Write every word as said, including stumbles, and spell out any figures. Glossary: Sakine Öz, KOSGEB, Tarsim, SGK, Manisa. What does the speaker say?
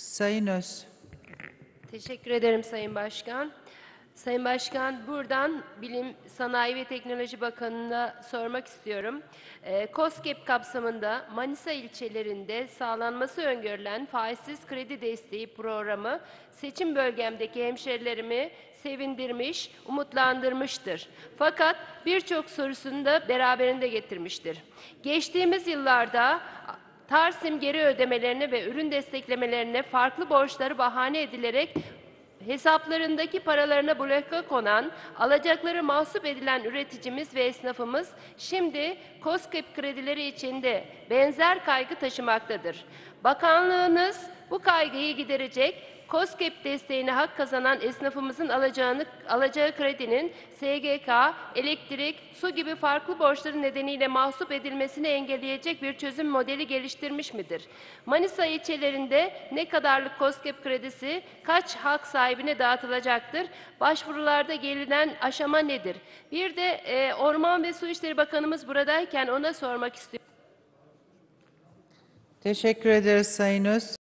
Sayın Öz. Teşekkür ederim Sayın Başkan. Sayın Başkan, buradan Bilim, Sanayi ve Teknoloji Bakanı'na sormak istiyorum. E, KOSGEB kapsamında Manisa ilçelerinde sağlanması öngörülen faizsiz kredi desteği programı seçim bölgemdeki hemşerilerimi sevindirmiş, umutlandırmıştır. Fakat birçok sorusunu da beraberinde getirmiştir. Geçtiğimiz yıllarda Tarsim geri ödemelerine ve ürün desteklemelerine farklı borçları bahane edilerek hesaplarındaki paralarına bloka konan, alacakları mahsup edilen üreticimiz ve esnafımız şimdi KOSGEB kredileri içinde benzer kaygı taşımaktadır. Bakanlığınız bu kaygıyı giderecek, KOSGEB desteğine hak kazanan esnafımızın alacağını, alacağı kredinin S G K, elektrik, su gibi farklı borçların nedeniyle mahsup edilmesini engelleyecek bir çözüm modeli geliştirmiş midir? Manisa ilçelerinde ne kadarlık KOSGEB kredisi kaç hak sahibine dağıtılacaktır? Başvurularda gelinen aşama nedir? Bir de e, Orman ve Su İşleri Bakanımız buradayken ona sormak istiyorum. Teşekkür ederiz Sayın Öz.